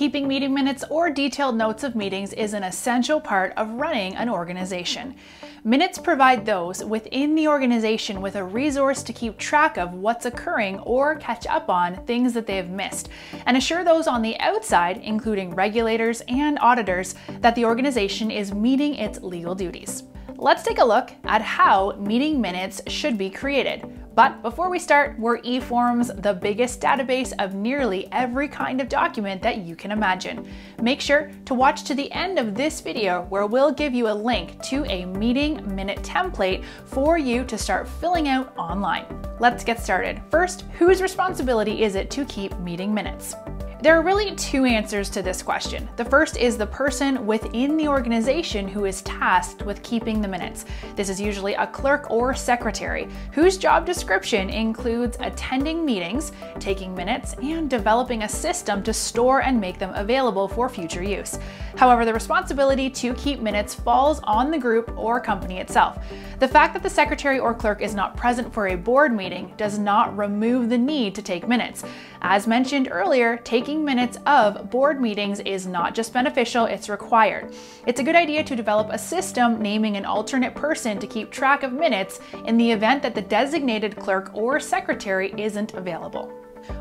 Keeping meeting minutes or detailed notes of meetings is an essential part of running an organization. Minutes provide those within the organization with a resource to keep track of what's occurring or catch up on things that they've missed, and assure those on the outside, including regulators and auditors, that the organization is meeting its legal duties. Let's take a look at how meeting minutes should be created. But before we start, we're eForms, the biggest database of nearly every kind of document that you can imagine. Make sure to watch to the end of this video where we'll give you a link to a meeting minute template for you to start filling out online. Let's get started. First, whose responsibility is it to keep meeting minutes? There are really two answers to this question. The first is the person within the organization who is tasked with keeping the minutes. This is usually a clerk or secretary, whose job description includes attending meetings, taking minutes, and developing a system to store and make them available for future use. However, the responsibility to keep minutes falls on the group or company itself. The fact that the secretary or clerk is not present for a board meeting does not remove the need to take minutes. As mentioned earlier, taking minutes of board meetings is not just beneficial, it's required. It's a good idea to develop a system naming an alternate person to keep track of minutes in the event that the designated clerk or secretary isn't available.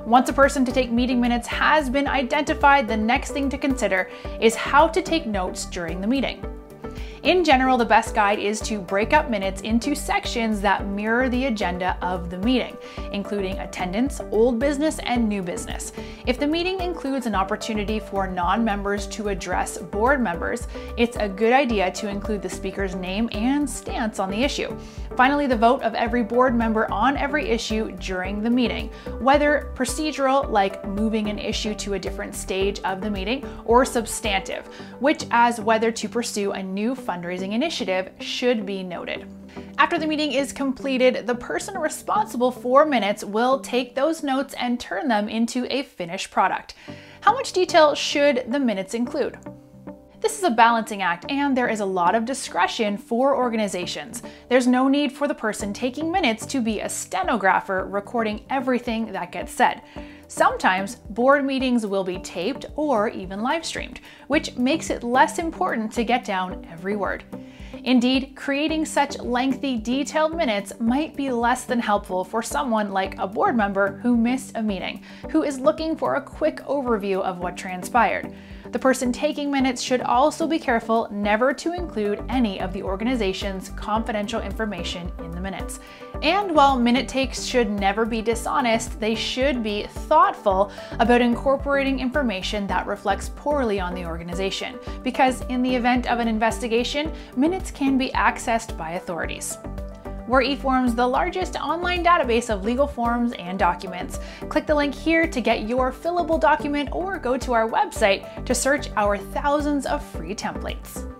Once a person to take meeting minutes has been identified, the next thing to consider is how to take notes during the meeting. In general, the best guide is to break up minutes into sections that mirror the agenda of the meeting, including attendance, old business, and new business. If the meeting includes an opportunity for non-members to address board members, it's a good idea to include the speaker's name and stance on the issue. Finally, the vote of every board member on every issue during the meeting, whether procedural, like moving an issue to a different stage of the meeting, or substantive, which as whether to pursue a new fundraising initiative, should be noted. After the meeting is completed, the person responsible for minutes will take those notes and turn them into a finished product. How much detail should the minutes include? This is a balancing act, and there is a lot of discretion for organizations. There's no need for the person taking minutes to be a stenographer recording everything that gets said. Sometimes board meetings will be taped or even live streamed, which makes it less important to get down every word. Indeed, creating such lengthy, detailed minutes might be less than helpful for someone like a board member who missed a meeting, who is looking for a quick overview of what transpired. The person taking minutes should also be careful never to include any of the organization's confidential information in the minutes. And while minute takes should never be dishonest, they should be thoughtful about incorporating information that reflects poorly on the organization, because in the event of an investigation, minutes can be accessed by authorities. We're eForms, the largest online database of legal forms and documents. Click the link here to get your fillable document or go to our website to search our thousands of free templates.